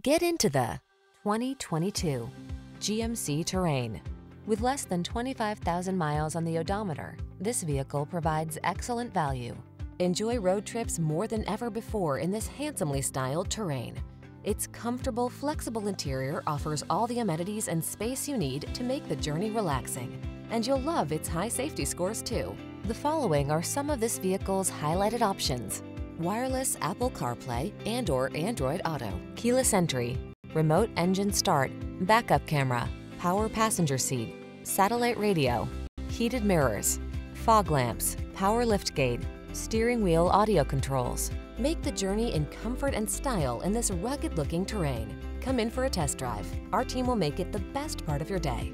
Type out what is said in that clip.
Get into the 2022 GMC Terrain. With less than 25,000 miles on the odometer, this vehicle provides excellent value. Enjoy road trips more than ever before in this handsomely styled Terrain. Its comfortable, flexible interior offers all the amenities and space you need to make the journey relaxing. And you'll love its high safety scores too. The following are some of this vehicle's highlighted options: wireless Apple CarPlay and/or Android Auto, keyless entry, remote engine start, backup camera, power passenger seat, satellite radio, heated mirrors, fog lamps, power liftgate, steering wheel audio controls. Make the journey in comfort and style in this rugged-looking Terrain. Come in for a test drive. Our team will make it the best part of your day.